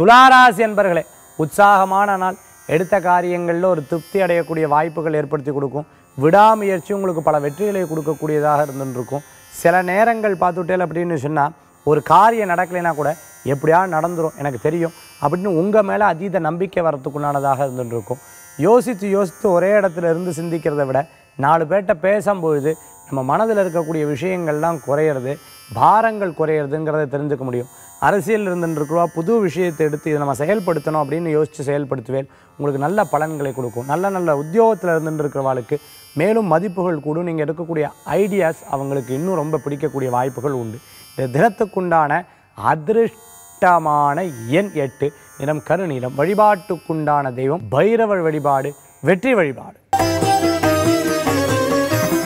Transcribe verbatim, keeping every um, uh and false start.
துளாராசி என்பர்களே, உற்சாகமான நாள். எடுத்த காரியங்களில் ஒரு திருப்தி அடையக்கூடிய வாய்ப்புகள் ஏற்படுத்தி கொடுக்கும். விடாமுயற்சி உங்களுக்கு பல வெற்றிகளை கொடுக்கக்கூடியதாக இருந்துருக்கும். சில நேரங்கள் பார்த்துட்டேன் அப்படின்னு சொன்னால், ஒரு காரியம் நடக்கலைன்னா கூட எப்படியாவது நடந்துடும் எனக்கு தெரியும் அப்படின்னு உங்கள் மேலே அதீத நம்பிக்கை வரத்துக்குள்ளானதாக இருந்துருக்கும். யோசித்து யோசித்து ஒரே இடத்துல இருந்து சிந்திக்கிறத விட நாலு பேர்கிட்ட பேசும்பொழுது நம்ம மனதில் இருக்கக்கூடிய விஷயங்கள்லாம் குறையிறது, பாரங்கள் குறையிறதுங்கிறத தெரிஞ்சுக்க முடியும். அரசியல் இருந்துருக்குவா புது விஷயத்தை எடுத்து இதை நம்ம செயல்படுத்தணும் அப்படின்னு யோசித்து செயல்படுத்துவேன் உங்களுக்கு நல்ல பலன்களை கொடுக்கும். நல்ல நல்ல உத்தியோகத்தில் இருந்துருக்கிறவாளுக்கு மேலும் மதிப்புகள் கூடும். நீங்கள் எடுக்கக்கூடிய ஐடியாஸ் அவங்களுக்கு இன்னும் ரொம்ப பிடிக்கக்கூடிய வாய்ப்புகள் உண்டு. இந்த தினத்துக்குண்டான அதிருஷ்டமான எண் எட்டு, நிறம் கருநீலம். வழிபாட்டுக்குண்டான தெய்வம் பைரவர் வழிபாடு, வெற்றி வழிபாடு.